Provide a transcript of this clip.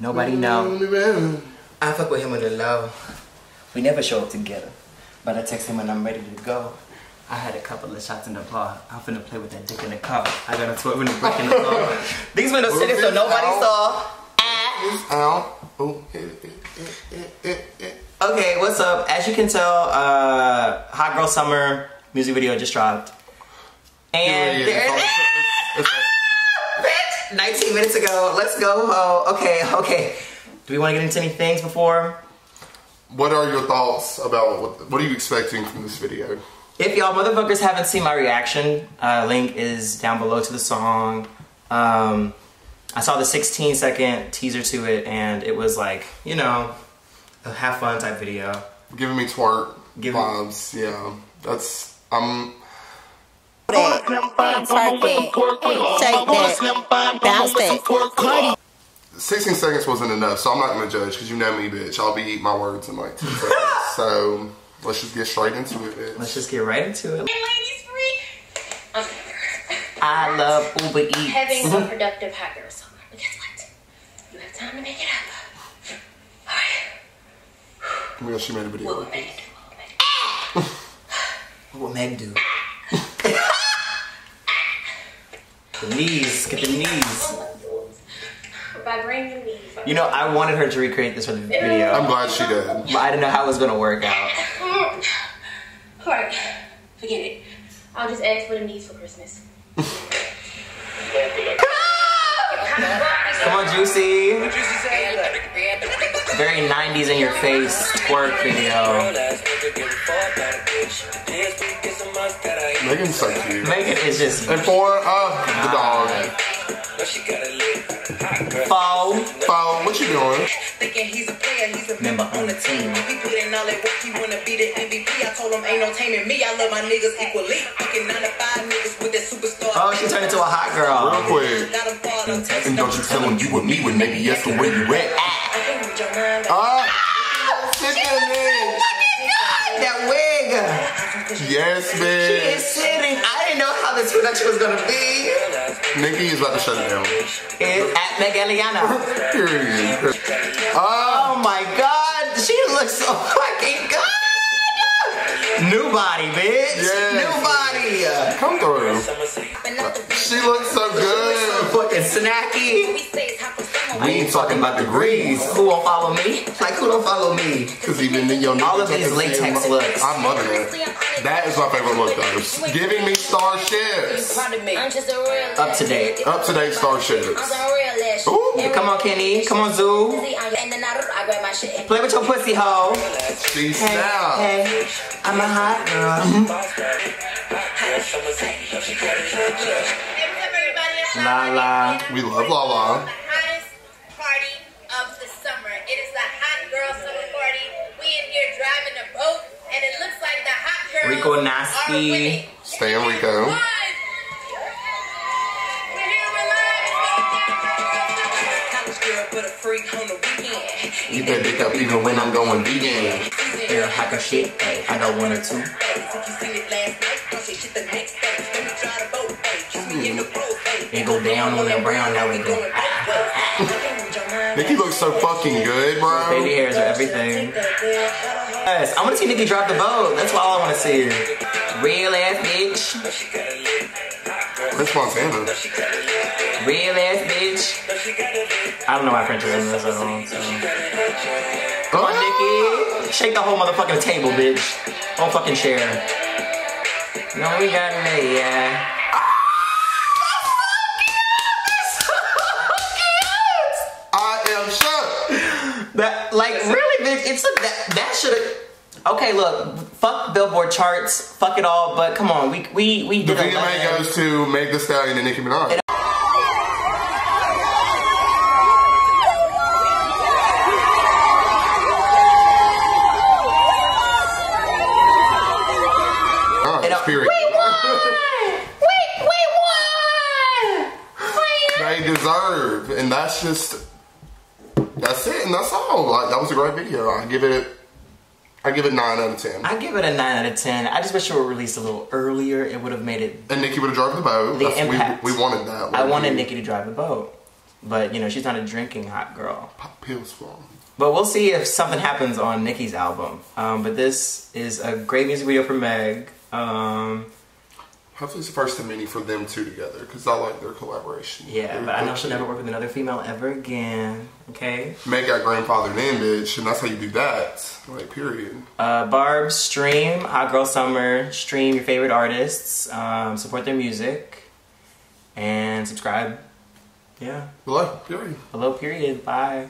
Nobody know. I fuck with him with a love. We never show up together. But I text him when I'm ready to go. I had a couple of shots in the bar. I'm finna play with that dick in the car. I got a 12 in the brick in the car. These windows sitting so nobody saw. Okay, what's up? As you can tell, Hot Girl Summer music video just dropped. And bitch, 19 minutes ago. Let's go. Oh, okay. Do we want to get into any things before? What are your thoughts about what are you expecting from this video? If y'all motherfuckers haven't seen my reaction, link is down below to the song. I saw the 16-second teaser to it, and it was like, you know, a have fun type video. Giving me twerk vibes, yeah. That's, I'm 16 seconds wasn't enough, so I'm not gonna judge, because you know me, bitch. I'll be eating my words in like 2 seconds. So, let's just get straight into it, bitch. Let's just get right into it. Ladies free. Okay. I love Uber Eats. Having a productive Hot Girl Summer. But guess what? You have time to make it up. Alright. Well, she made a video. What would Meg do? What would Meg do? The knees. Get the knees. By bringing me. You know, I wanted her to recreate this for the video. I'm glad she did. But I didn't know how it was going to work out. Alright. Forget it. I'll just ask for the knees for Christmas. Come on, Juicy. Very 90s in your face twerk video. Megan's so cute. Megan is just. And for the dog. Foul. What you doing? Thinking he's a player, he's a member on the team. He put in all that work, he wanna be the MVP. I told him ain't no taming me. I love my niggas equally. Fucking 9 to 5 niggas with that superstar. Oh, she turned into a hot girl. Real quick. And don't you tell him you with me when maybe yes the way you at. That wig. Yes, bitch. She is sitting. I didn't know how this production was gonna be. Nicki is about to shut it down. It's at Megaliana. Oh my god, she looks so fucking good. New body, bitch. Yes. New body. Come through. She looks so good. Fucking snacky. We ain't talking about degrees. Who won't follow me? Like, who don't follow me? Because even in your name, all of these latex looks. I'm loving it. That is my favorite look, though. Giving me starships. Up to date starships. Ooh. Come on, Kenny. Come on, Zoo. Play with your pussy, hoe. She's out. Hey, I'm a hot girl. La la. We love La La. Rico Nasty. Stay in Rico. You better pick up even when I'm going vegan. Air hacker shit. I got 1 or 2. They go down on that brown. Now we go. Nicki looks so fucking good, bro. Baby hairs are everything. Yes, I want to see Nicki drop the boat. That's all I want to see. Real ass bitch. That's Montana. Real ass bitch. I don't know why French is in this at all. So. Come on, Nicki. Shake the whole motherfucking table, bitch. Don't fucking share. No, we got it, yeah. That, like, really, bitch, it's a, that should've... Okay, look, fuck Billboard charts, fuck it all, but come on, we did it. The VMA goes to Megan Thee Stallion and Nicki Minaj. We won! They deserve, and that's just... That's it, and that's all. Like, that was a great video. I give it 9 out of 10. I give it a 9 out of 10. I just wish it were released a little earlier. It would have made it. And Nicki would have driven the boat. The impact. We wanted that. I wanted Nicki to drive the boat. But, you know, she's not a drinking hot girl. Pop pills for them. But we'll see if something happens on Nicki's album. But this is a great music video for Meg. Hopefully it's the first of many for them two together, because I like their collaboration. Yeah, but I know she'll never work with another female ever again, okay? Meg got grandfathered in, bitch, and that's how you do that. Like, period. Barb, stream Hot Girl Summer. Stream your favorite artists. Support their music. And subscribe. Yeah. Below, period. Below, period. Bye.